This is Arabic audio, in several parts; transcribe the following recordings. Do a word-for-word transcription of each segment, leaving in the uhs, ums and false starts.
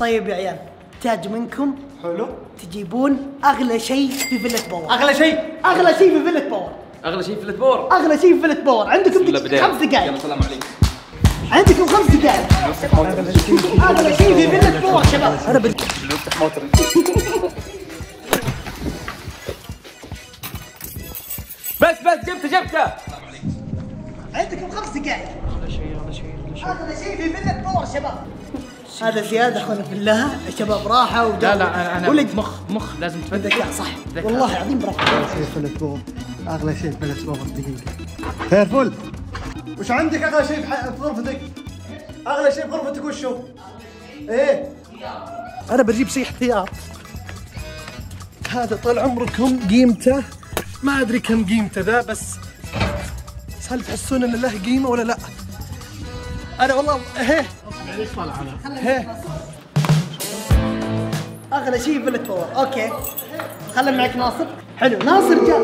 طيب يا عيال، احتاج منكم حلو تجيبون اغلى شيء في فيلة باور. اغلى شيء اغلى شيء في فيلة باور اغلى شيء في فيلة باور اغلى شيء في فيلة باور عندكم خمس دقائق. يلا سلام عليكم. عندكم خمس دقائق. اغلى شيء في فيلة باور شباب. انا بفتح موتر. بس بس جبته جبته. السلام عليكم. عندكم خمس دقائق. اغلى شيء اغلى شيء اغلى شيء اغلى شيء في فيلة باور شباب. هذا زيادة اخونا بالله، الشباب راحة وجو. لا لا انا ولد مخ مخ لازم تفدك اياه صح. والله العظيم برافو. اغلى شيء في فيلة باور اغلى شيء في فيلة باور دقيقة. خير فل. وش عندك اغلى شيء في غرفتك؟ اغلى شيء في غرفتك وش هو؟ ايه؟ انا بجيب شيء احتياط. هذا طال عمركم قيمته ما ادري كم قيمته ذا، بس بس هل تحسون ان له قيمة ولا لا؟ انا والله ايه اغلى شيء في فيلة باور. اوكي خلنا معك ناصر. حلو ناصر جاء.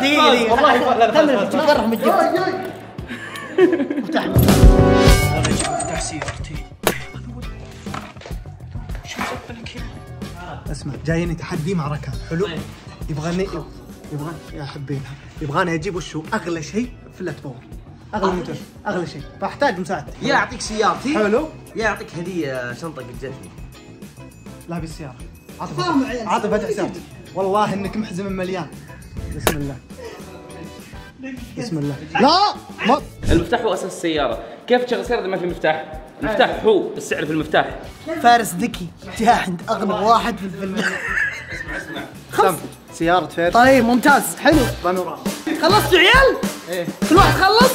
دقيقة والله خلنا نتفرح من الجو. افتح افتح سيارتي. شو مسوي لك هنا؟ اسمع، جايني تحدي مع ركان. حلو يبغاني يبغاني يا حبيبي يبغاني اجيب وشو اغلى شيء في فيلة باور. اغلى موتور اغلى شيء، فاحتاج مساعدتك. يا يعطيك سيارتي حلو، يا يعطيك هديه شنطه قد جتني. لا بالسياره. عاطف فتح سيارتك، والله انك محزم المليان. بسم الله بسم الله. لا ما المفتاح هو اساس السياره، كيف تشغل سياره اذا ما في مفتاح؟ المفتاح هو السعر في المفتاح. فارس ذكي جاء عند اغلى واحد في الفيلم. اسمع اسمع خلص سياره فارس. طيب ممتاز حلو. بانوراما. خلصت يا عيال؟ ايه كل واحد خلص؟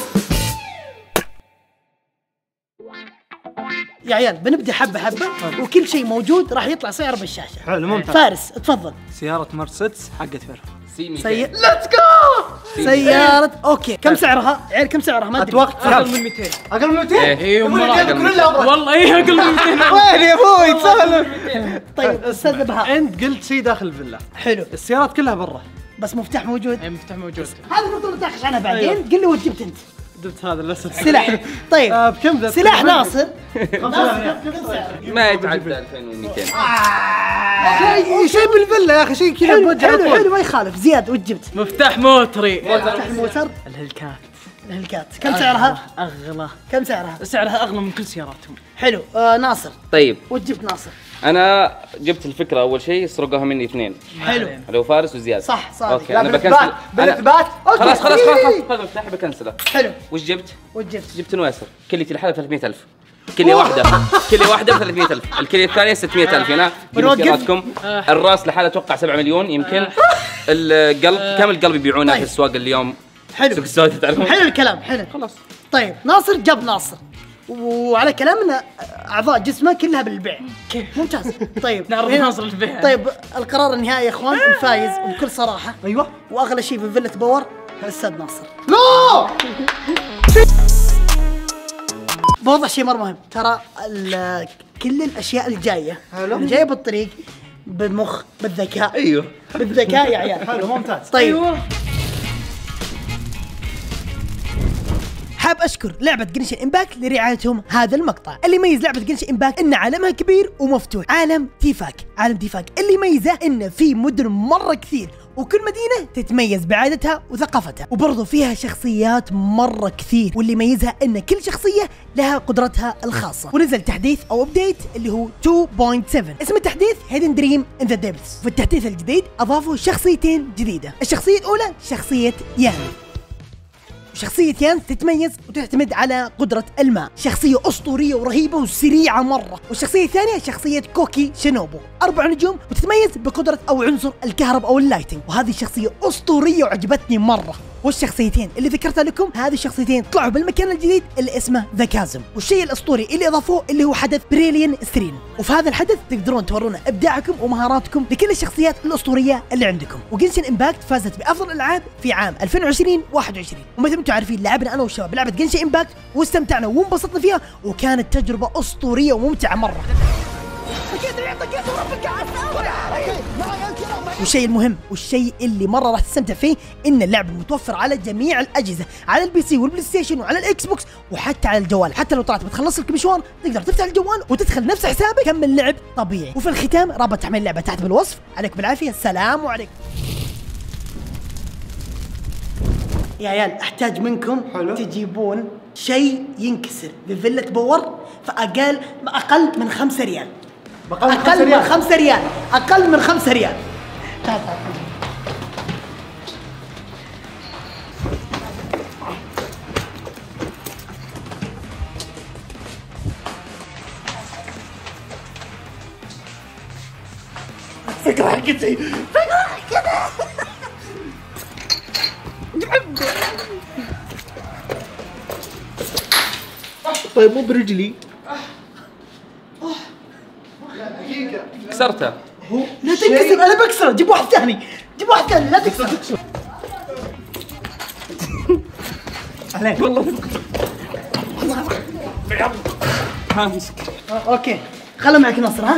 يا عيال بنبدا حبه حبه وكل شيء موجود راح يطلع سعر بالشاشه. حلو ممتاز. فارس تفضل. سياره مرسيدس حقت فيرف سي سي... ليتس جو سياره. اوكي كم سعرها؟ عيال كم سعرها؟ ما ادري اتوقع اقل من مئتين. اقل من مئتين؟ ايوه والله ايه اقل من مئتين. وين يا ابوي تسولف؟ طيب استاذ بها انت قلت شيء داخل الفيلا. حلو السيارات كلها برا بس مفتاح موجود. اي مفتاح موجود. هذا المفروض نتناقش عنها بعدين. قل لي وش جبت انت؟ جبت هذا الاسد سلاح. طيب آه بكم ذا سلاح ناصر؟ ما يتعدى ألفين ومئتين. شيء شيء بالفله يا اخي شيء كذا. حلو حلو حلو ما يخالف. زياد وش جبت؟ مفتاح موتري. مفتاح موتر الهلكات. الهلكات كم سعرها؟ اغلى. كم سعرها؟ سعرها اغلى من كل سياراتهم. حلو آه ناصر. طيب وش جبت ناصر؟ انا جبت الفكره اول شيء سرقوها مني اثنين. حلو لو فارس وزياد صح صح. اوكي انا بكنسل بالاثبات. اوكي خلاص خلاص خلاص هذا مفتاحي بكنسله. حلو وش جبت؟ وش جبت؟ جبت نويسر كليتي لحالها ثلاثمئة ألف. كلية واحدة كلية واحدة ب ثلاثمئة ألف، الكلية الثانية ستمئة ألف. هنا بنوقفكم. الراس لحالها اتوقع سبعة مليون يمكن. القلب كم القلب يبيعونه في السواق اليوم؟ حلو سوق السواد تعرفون. حلو الكلام حلو خلاص. طيب ناصر جاب ناصر وعلى كلامنا اعضاء جسمه كلها بالبيع. ممتاز. طيب نعرض ناصر للبيع. طيب القرار النهائي يا اخوان. الفايز وبكل صراحه ايوه واغلى شيء في فيلة باور الاستاذ ناصر. لا بوضح شيء مره مهم، ترى كل الاشياء الجايه الجايه بالطريق بالمخ بالذكاء. ايوه بالذكاء يا عيال. حلو ممتاز. طيب أيوة. حاب أشكر لعبة جنشن إمباكت لرعايتهم هذا المقطع. اللي يميز لعبة جنشن إمباكت إن عالمها كبير ومفتوح. عالم تيفاك، عالم تيفاك اللي يميزه إن في مدن مرة كثير وكل مدينة تتميز بعادتها وثقافتها، وبرضه فيها شخصيات مرة كثير، واللي يميزها إن كل شخصية لها قدرتها الخاصة. ونزل تحديث أو أبديت اللي هو اثنين نقطة سبعة، اسم التحديث هيدن دريم إن ذا ديبث. في التحديث الجديد أضافوا شخصيتين جديدة. الشخصية الأولى شخصية يان. شخصية يان تتميز وتعتمد على قدرة الماء، شخصية أسطورية ورهيبة وسريعة مرة. والشخصية الثانية شخصية كوكي شينوبو، أربع نجوم وتتميز بقدرة أو عنصر الكهرباء أو اللايتنج، وهذه شخصية أسطورية وعجبتني مرة. والشخصيتين اللي ذكرتها لكم هذه الشخصيتين طلعوا بالمكان الجديد اللي اسمه ذا تشازم. والشيء الاسطوري اللي اضافوه اللي هو حدث بريليانت ستريت، وفي هذا الحدث تقدرون تورونا ابداعكم ومهاراتكم لكل الشخصيات الاسطوريه اللي عندكم. وجنشن امباكت فازت بافضل الالعاب في عام ألفين وعشرين واحد وعشرين، ومثل ما انتم عارفين لعبنا انا والشباب لعبه جنشن امباكت واستمتعنا وانبسطنا فيها وكانت تجربه اسطوريه وممتعه مره. والشيء المهم والشيء اللي مره راح تستمتع فيه ان اللعب متوفر على جميع الاجهزه، على البي سي والبلاي ستيشن وعلى الاكس بوكس وحتى على الجوال. حتى لو طلعت بتخلص لك مشوار تقدر تفتح الجوال وتدخل نفس حسابك كمل لعب طبيعي. وفي الختام رابط تحميل اللعبه تحت بالوصف. عليك بالعافيه، السلام عليكم. يا عيال احتاج منكم حلو تجيبون شيء ينكسر بفيلة باور فاقل اقل من خمسة ريال. اقل من خمسة ريال، اقل من خمسة ريال. تعال تعال. فكرة حقتي، فكرة حقتي. طيب مو برجلي. دقيقة كسرته. هو لا تنكسر، انا بكسره. جيب واحد ثاني، جيب واحد ثاني. لا تكسر عليك والله. ها امسك. اوكي خله معك ناصر. ها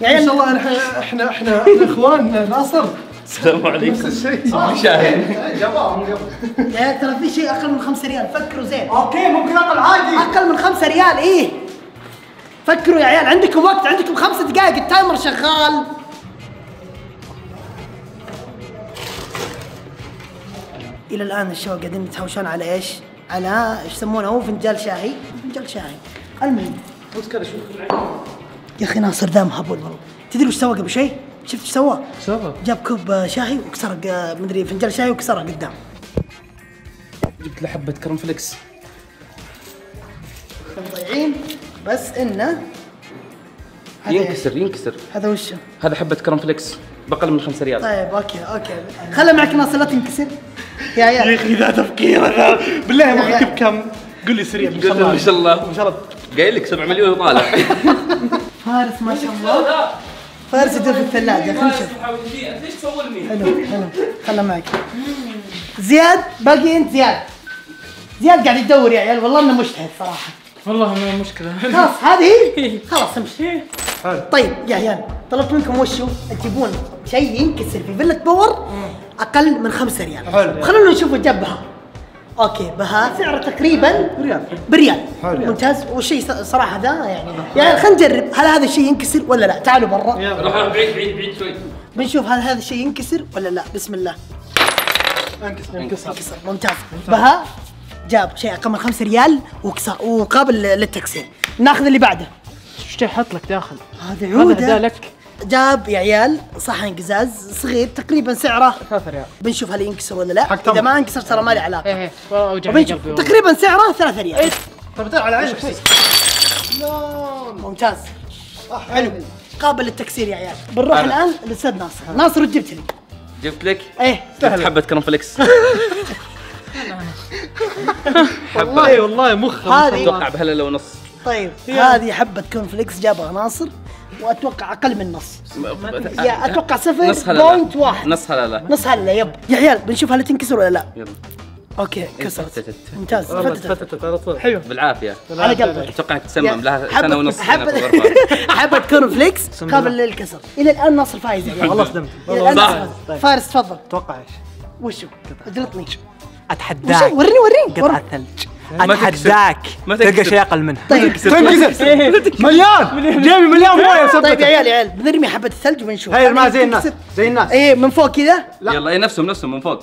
يا عيال ان شاء الله احنا احنا اخواننا ناصر. السلام عليكم. نفس الشيء شاهين جابهم. يا ترى في شيء اقل من خمسة ريال، فكروا زين. اوكي ممكن اقل عادي. اقل من خمسة ريال ايه؟ فكروا يا عيال، عندكم وقت، عندكم خمس دقائق، التايمر شغال. الى الان الشباب قاعدين يتهاوشون على ايش؟ على ايش يسمونه هو؟ فنجال شاهي، فنجال شاهي. المهم اذكر شو يا اخي ناصر ذا مهبول والله. تدري وش سوى قبل شيء؟ شفت ايش سوى؟ سوى جاب كوب شاهي وكسر مدري فنجال شاي وكسره قدام. جبت له حبه كرم فليكس مضيعين بس انه ينكسر. ينكسر هذا وش؟ هذا حبه كرم فليكس بقل من خمسة ريال. طيب اوكي اوكي خله معك ناصر لا تنكسر. يا عيال يا اخي ذا تفكير ذا بالله. ما اكتب كم قول لي سريع ان شاء الله. ان شاء الله ان شاء الله قايل لك سبعة مليون وطالع. فارس ما شاء الله. فارس يدور في الثلاجة. خلينا نشوف ليش تسولني. حلو حلو خله معك. زياد باقي انت. زياد زياد قاعد يدور يا عيال والله انه مجتهد صراحة. والله ما مشكلة خلاص هذه خلاص امشي. طيب يا عيال طلبت منكم وشو؟ تجيبون شيء ينكسر في فيلة باور اقل من خمسة ريال. حلو خلونا نشوف جاب بها. اوكي بها سعره تقريبا بريال. بريال ممتاز. والشيء صراحه ذا يعني يعني خلينا نجرب هل هذا الشيء ينكسر ولا لا. تعالوا برا يلا بعيد بعيد بعيد شوي بنشوف هل هذا الشيء ينكسر ولا لا. بسم الله. انكسر انكسر انكسر ممتاز. بها جاب شيء اقل من خمسة ريال وكسر وقابل للتكسير. ناخذ اللي بعده. ايش حط لك داخل؟ هذا عوده. هذا لك. جاب يا عيال صحن قزاز صغير تقريبا سعره ثلاثة ريال. بنشوف هل ينكسر ولا لا. اذا ما انكسر ترى ما لي علاقه. ايه ايه تقريبا سعره ثلاثة ريال. ايه طيب تعال على عينك. ممتاز حلو قابل للتكسير يا عيال. بنروح الان للاستاذ ناصر. ناصر وش جبت لي؟ جبت لك ايه حبه كرم فليكس. والله والله مخ اتوقع بهلا لو نص. طيب هذه حبه كرم فليكس جابها ناصر واتوقع اقل من نص. يا اتوقع صفر بوينت واحد. نص هلله. نص هلله يب. يا عيال بنشوف هل تنكسر ولا لا. يلا اوكي كسرت ممتاز. فتتت على طول حلو بالعافيه على قلبك. اتوقع تسمم لها سنه ونص سنه في الغرفه. حبه كرم فليكس قابل للكسر. الى الان ناصر فايز. والله صدمت والله. فارس تفضل توقع ايش وشو؟ اجلطني اتحداك. وريني وريني قطعه ثلج. اتحداك تلقى شيء اقل منها. طيب مليان جيبي مليان مويه. طيب يا عيال يا عيال بنرمي حبه الثلج وبنشوف. هي ما زي الناس زي الناس ايه من فوق كذا. يلا ايه نفسهم نفسهم من فوق.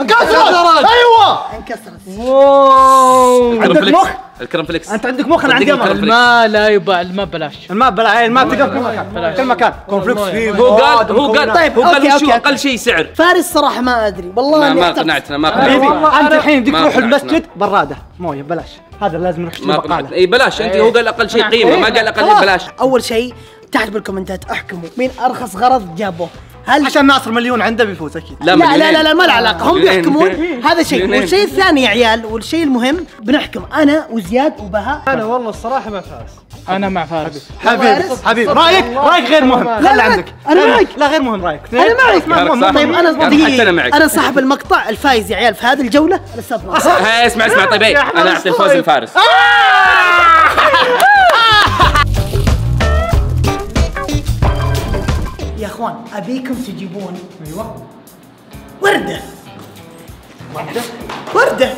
انكسرت. ايوه انكسرت. واو عندك مخ. الكرم فليكس انت عندك مخ. انا عندي الماء لا يباع. الماء ببلاش. الماء ببلاش. الماء تقف كل مكان كل مكان. كرم فليكس فيه. هو قال هو قال طيب اوكي شو اقل شيء سعر؟ فارس صراحه ما ادري والله ما قنعتنا. ما قنعتنا انت الحين بدك تروح المسجد براده مويه ببلاش. هذا لازم نروح نشتري بقاله. اي بلاش انت. هو قال اقل شيء قيمه ما قال اقل شيء ببلاش. اول شيء تحت بالكومنتات احكموا مين ارخص غرض جابوه. هل عشان ناصر مليون عنده بيفوز اكيد؟ لا لا لا لا ما له علاقه هم بيحكمون هذا شيء. والشيء الثاني يا عيال والشيء المهم بنحكم انا وزياد وبهاء. انا والله الصراحه مع فارس. انا مع فارس حبيبي حبيبي. رايك رايك غير مهم. خلي عندك انا معك. لا غير مهم رايك. انا معك ما مهم. طيب انا انا صاحب المقطع الفايز يا عيال في هذه الجوله الاستاذ ناصر. اسمع اسمع طيب انا اعطي الفوز لفارس. اخوان ابيكم تجيبون ايوه ورده ورده ورده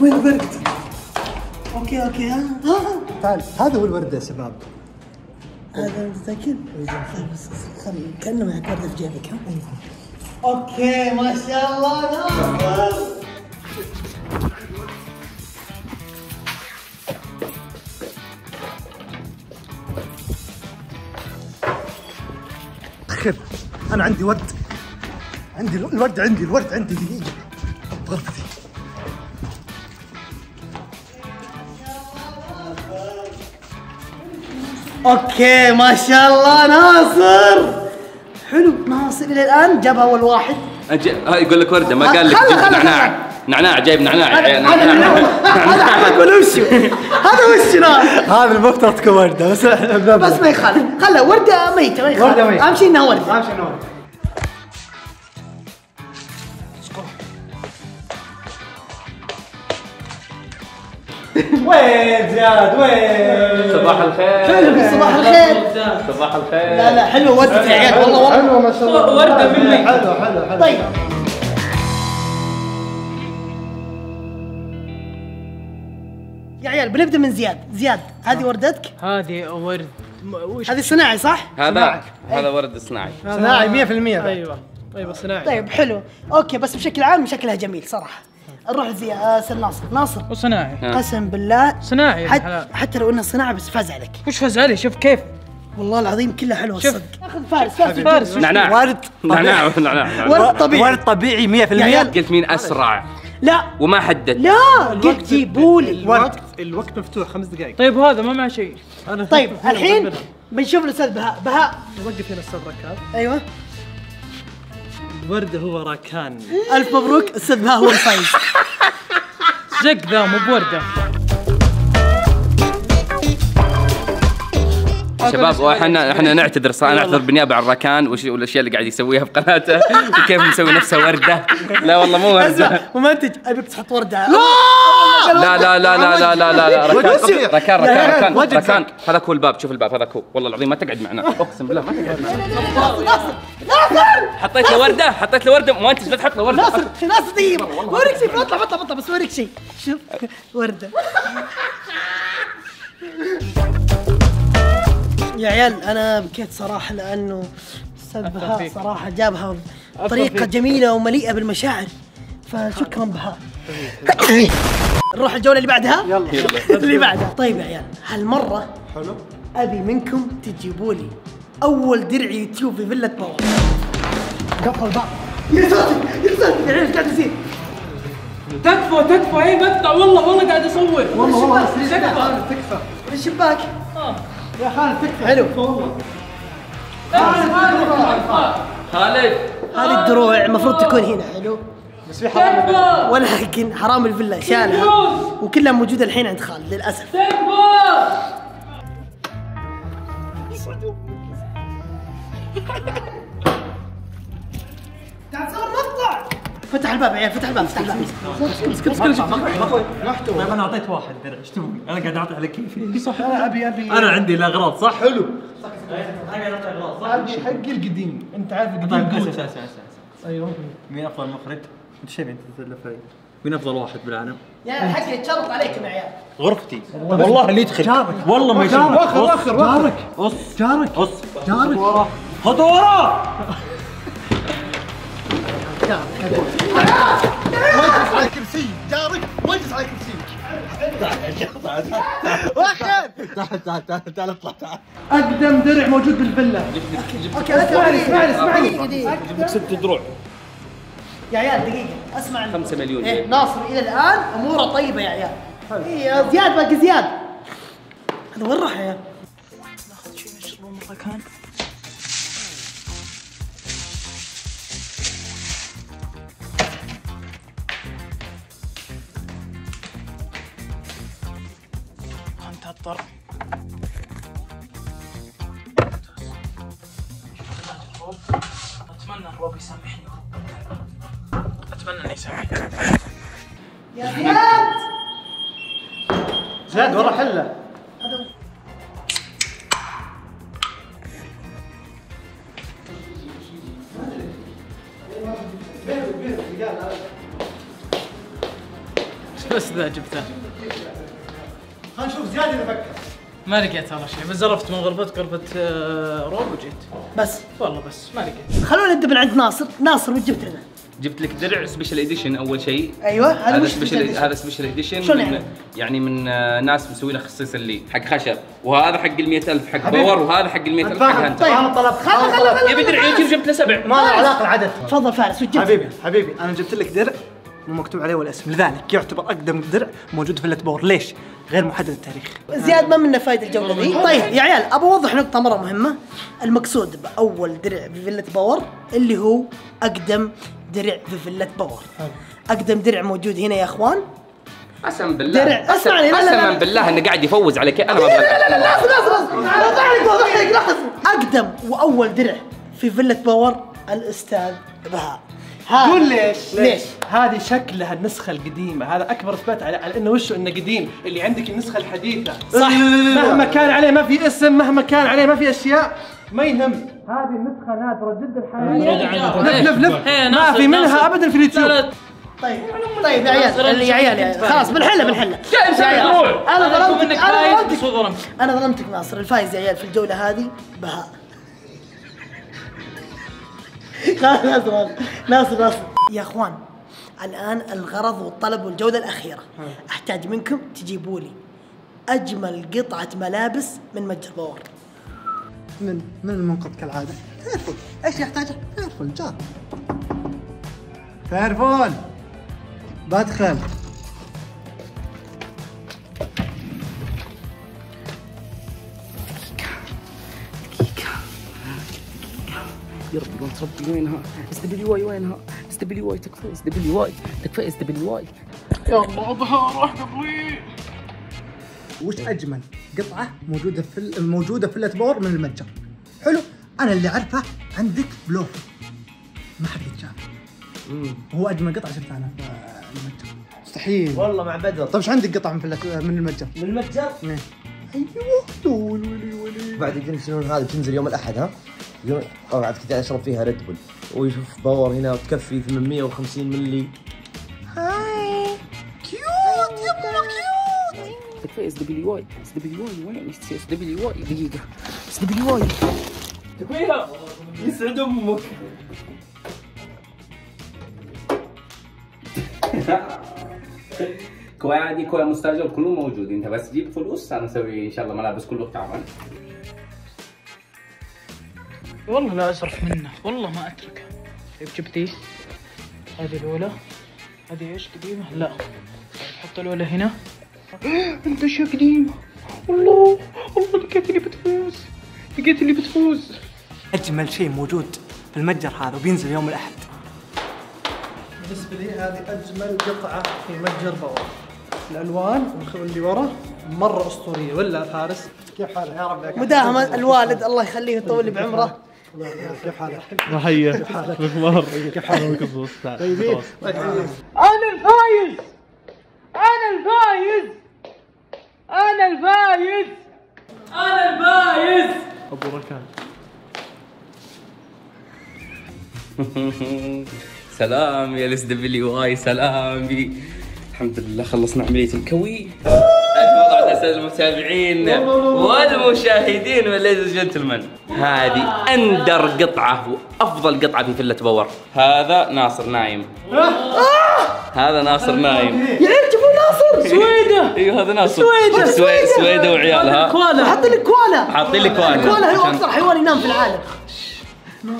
وين الورد؟ اوكي اوكي ها ها تعال هذا هو الورده يا شباب هذا متأكد؟ كأنه معك ورده في جيبك ها؟ اوكي ما شاء الله ناظر خذ انا عندي ورد عندي الورد عندي الورد عندي دقيقه بغرفتي اوكي ما شاء الله ناصر حلو ناصر الى الان جاب اول واحد أجي... ها يقول لك ورده ما قال لك نعناع نعناع جايب نعناع هذا احمد بلوشي هذا وش هذا المفترض تكون ورده بس بس ما يخالف خله ورده ميته ما يخالف اهم شيء انها ورده اهم شيء انها ورده وين زياد وين صباح الخير حلو صباح الخير صباح الخير لا لا حلوه ورده يا عيال والله والله حلوه ما شاء الله ورده مني حلوه حلوه حلوه طيب يا عيال بنبدا من زياد، زياد هذه وردتك؟ هذه ورد هذه صناعي صح؟ هذا هذا ورد صناعي صناعي مية بالمية ايوه ايوه صناعي طيب حلو اوكي بس بشكل عام شكلها جميل صراحه نروح لزياد ناصر ناصر وصناعي قسم بالله صناعي حت... حتى لو انه صناعي بس فاز عليك وش فاز علي شوف كيف والله العظيم كلها حلوه الصدق اخذ فارس فارس نعناع ورد نعناع نعناع ورد طبيعي ورد طبيعي مية بالمية قلت مين اسرع لا وما حدد لا قلت جيبوا لي الوقت الوقت مفتوح خمس دقائق طيب وهذا ما مع شيء طيب الحين بنشوف الاستاذ بهاء بهاء وقف هنا استاذ ركاب ايوه الورده هو راكان الف مبروك استاذ بهاء هو الفايز زق ذا مو بورده شباب احنا احنا نعتذر صراحه نعتذر بالنيابه عن راكان والاشياء اللي قاعد يسويها في قناته وكيف مسوي نفسه ورده لا والله مو ورده ممنتج ابيك تحط ورده لا لا لا لا لا لا لا راكان راكان راكان هذاك هو الباب شوف الباب هذاك هو والله العظيم ما تقعد معنا اقسم بالله ما تقعد معنا حطيت له ورده حطيت له ورده ممنتج لا تحط له ورده ناصر ناصر دقيقه بوريك شيء بطلع بطلع بطلع بس بوريك شيء شوف ورده يا عيال انا بكيت صراحه لانه استاذ بهاء صراحه جابها بطريقه جميله ومليئه بالمشاعر فشكرا بهاء نروح الجوله اللي بعدها يلا اللي بعدها طيب يا عيال هالمره حلو ابي منكم تجيبوا لي اول درع يوتيوب في فيلا باور قفل الباب يا صادق يا صادق يا عيال ايش قاعد يصير تكفى تكفى اي مقطع والله والله قاعد اصور والله والله تكفى تكفى الشباك اه يا خالد تكفى حلو خالد هذه الدروع المفروض تكون هنا حلو بس في حرام ولكن حرام الفيلا شالها وكلها موجوده الحين عند خالد للاسف فتح الباب يا عيال فتح الباب فتح الباب اسكت اسكت اسكت طيب انا اعطيت واحد درع ايش تبغى؟ انا قاعد اعطي على كيفي صح انا ابي ابي انا عندي الاغراض صح؟ حلو صح انا قاعد اعطي اغراض صح؟ ابي حقي القديم انت عارف القديم طيب اسمع اسمع ايوه مين افضل مخرج؟ انت شايف انت تتلفي مين افضل واحد بالعالم؟ يا حقي يتشرط عليكم يا عيال غرفتي والله اللي يدخل جارك والله ما يشوفك واخر واخر جارك اص جارك اص جارك ورا خذ ورا واجلس على كرسي جارك واجلس على كرسيك واخر تعال تعال تعال تعال اطلع تعال اقدم درع موجود بالفيلا اوكي اسمعني اسمعني اسمعني جبت لك ست دروع يا عيال دقيقة اسمع خمسة مليون ايه ناصر الى الان اموره طيبة يا عيال اي زياد باقي زياد هذا وين راح يا عيال؟ ناخذ شوي مشروب مرة كان طر اتمنى الرب يسامحني اتمنى انه يسامحني يا زياد زياد ورا حله بس ذا جبته. خلينا نشوف زياد اذا فكر. ما لقيت والله شيء، بس زرفت من غرفه غرفه روب وجيت. بس والله بس ما لقيت. خلونا نبدا من عند ناصر، ناصر وش جبت لنا؟ جبت لك درع سبيشل اديشن اول شيء. ايوه هذا سبيشل، هذا سبيشل اديشن يعني من ناس مسوي له خصيصا لي حق خشب، وهذا حق ال مئة ألف حق باور، وهذا حق ال مئة ألف حق هانتر. طيب انا طلبت خلاص يبي درع يجيب، جبت له سبع ما له علاقه العدد. تفضل فارس وش جبت؟ حبيبي حبيبي انا جبت لك درع مكتوب عليه ولا اسم، لذلك يعتبر اقدم درع موجود في التبور. ليش؟ غير محدد التاريخ. زياد ما منه فايده الجوله ذي. طيب يا عيال ابى اوضح نقطه مره مهمه، المقصود باول درع في فيلة باور اللي هو اقدم درع في فيلة باور. اقدم درع موجود هنا يا اخوان. قسم بالله درع، اسمعني، قسما بالله انه قاعد يفوز عليك انا. لا لا لا لا لحظه لحظه، اقدم واول درع في فيلة باور الاستاذ بهاء. قول ليش؟ ليش؟ هذه شكلها النسخة القديمة، هذا أكبر إثبات على, على إنه وشه إنه قديم، اللي عندك النسخة الحديثة صح، مهما كان عليه ما في اسم، مهما كان عليه ما في أشياء، ما يهم. هذه النسخة نادرة جدا حاليا، لف لف لف ما في منها أبدا في اليوتيوب. طيب طيب يا عيال يا عيال خلاص بالحله بالحله يا عيال. أنا ظلمتك أنا ظلمتك أنا ظلمتك ناصر. الفايز يا عيال في الجولة هذه بهاء. خلاص ناصر ناصر ناصر يا اخوان، الان الغرض والطلب والجوده الاخيره، احتاج منكم تجيبوا لي اجمل قطعه ملابس من متجر باور. من من المنقذ كالعاده. تعرفون ايش يحتاجه؟ تعرفون جار تعرفون بدخل يا رب ربي وينها؟ اس دبليو واي وينها؟ اس دبليو واي تكفى اس دبليو واي تكفى اس دبليو واي. يا الله ظهر راح قبلي. وش اجمل قطعه موجوده في الموجوده في الاتبور من المتجر؟ حلو، انا اللي اعرفه عندك بلوف ما حد يتجاهل، هو اجمل قطعه شفتها انا في المتجر. مستحيل والله مع بدر. طيب ايش عندك قطعه من من المتجر؟ من المتجر؟ ايه ايوه دول ولي ولي. بعد الجنسون هذه بتنزل يوم الاحد ها؟ طبعا كذا اشرب فيها ريد بول ويشوف باور هنا وتكفي ثمانمئة وخمسين ملي. هاي كيوت يابا كيوت. تكفي اس دبليو واي اس دبليو واي وين اس دبليو واي؟ دقيقة اس دبليو واي تكفيها يسعد امك. كوي عادي كوي مستاجر كله موجود، انت بس جيب فلوس انا اسوي ان شاء الله ملابس كله تعبان. والله لا أزرف منه، والله ما أتركه. طيب جبتي هذه الأولى، هذه إيش قديمة؟ لا، حط الأولى هنا. أنت أشياء قديمة، الله، والله لقيت اللي بتفوز، لقيت اللي بتفوز. أجمل شيء موجود في المتجر هذا وبينزل يوم الأحد. بالنسبة لي هذه أجمل قطعة في متجر باور. الألوان واللي ورا مرة أسطورية، ولا فارس؟ كيف حالك يا رب؟ مداهمة الوالد الله يخليه ويطول لي بعمره. كيف حالك؟ تحية. كيف حالك؟ كيف حالك؟ طيبين؟ أنا الفايز! أنا الفايز! أنا الفايز! أنا الفايز! أبو ركان. سلام يا الاس دبليو اي، سلامي. الحمد لله خلصنا عملية الكوي. أسئلة المتابعين والمشاهدين والليديز جنتلمان، هذه أندر قطعة وأفضل قطعة في فيلة باور. هذا ناصر نايم. هذا ناصر نايم. يا عيال شوفوا ناصر. سويدة. ايوه هذا ناصر. سويدة. سويدة وعيالها. كوالا. حاطين لك كوالا. حاطين لك كوالا. الكوالا هو أكثر حيوان ينام في العالم.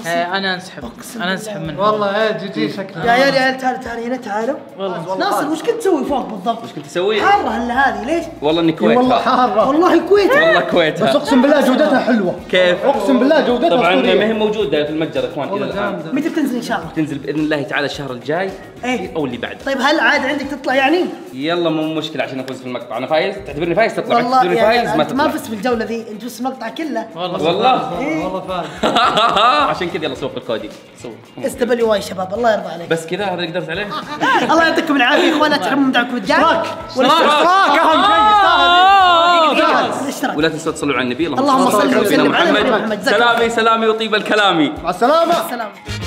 أنا أنسحب. أنا أنسحب منه. والله إيه جي جي شكله. يا عيال يا عيال تعالوا تعالوا هنا تعالوا. والله ناصر وش كنت تسوي فوق بالضبط؟ وش كنت تسوي؟ حارة هلا هذه ليش؟ والله إني كويت. والله حارة. والله كويت. والله كويت. بس أقسم بالله جودتها حلوة. كيف؟ أقسم بالله جودتها حلوة. طبعاً ما هي موجودة في المتجر يا إخوان إلى الآن. متى بتنزل إن شاء الله؟ بتنزل بإذن الله تعالى الشهر الجاي. إيه. أو اللي بعده. طيب هل عاد عندك تطلع يعني؟ يلا مو مشكلة عشان أفوز في المقطع، أنا فايز تعتبرني فايز تطلع. والله فايز ما تطلع. ما فزت في الجولة ذي، أنت فزت المقطع كله. والله. والله فاز. عشان كذا يلا سوق الكودي سوق اس دبليو واي شباب الله يرضى عليك. بس كذا هذا اللي قدرت عليه. الله يعطيكم العافيه يا اخوان، لا تحرموا من دعمكم الجاي. اشتراك اشتراك اهم شيء، اشتراك ولا تنسوا تصلوا على النبي. اللهم صل وسلم على محمد. سلامي سلامي وطيب الكلامي. مع السلامه.